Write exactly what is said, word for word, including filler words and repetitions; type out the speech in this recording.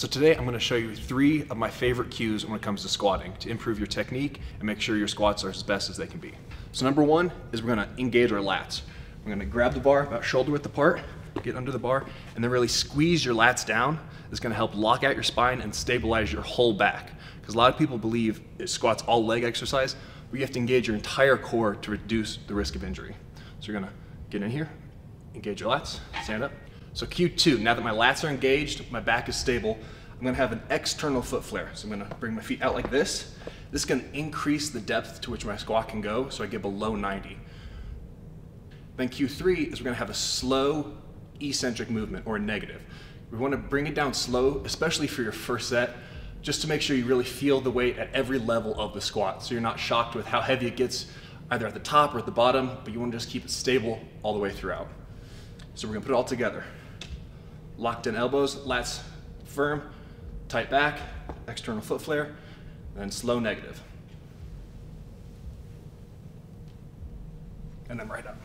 So today I'm going to show you three of my favorite cues when it comes to squatting to improve your technique and make sure your squats are as best as they can be. So number one is we're going to engage our lats. We're going to grab the bar about shoulder width apart, get under the bar, and then really squeeze your lats down. It's going to help lock out your spine and stabilize your whole back. Because a lot of people believe it squats all leg exercise, but you have to engage your entire core to reduce the risk of injury. So you're going to get in here, engage your lats, stand up. So cue two, now that my lats are engaged, my back is stable, I'm gonna have an external foot flare. So I'm gonna bring my feet out like this. This is gonna increase the depth to which my squat can go, so I get below ninety. Then cue three is we're gonna have a slow eccentric movement, or a negative. We wanna bring it down slow, especially for your first set, just to make sure you really feel the weight at every level of the squat, so you're not shocked with how heavy it gets, either at the top or at the bottom, but you wanna just keep it stable all the way throughout. So we're gonna put it all together. Locked in elbows, lats firm, tight back, external foot flare, and then slow negative. And then right up.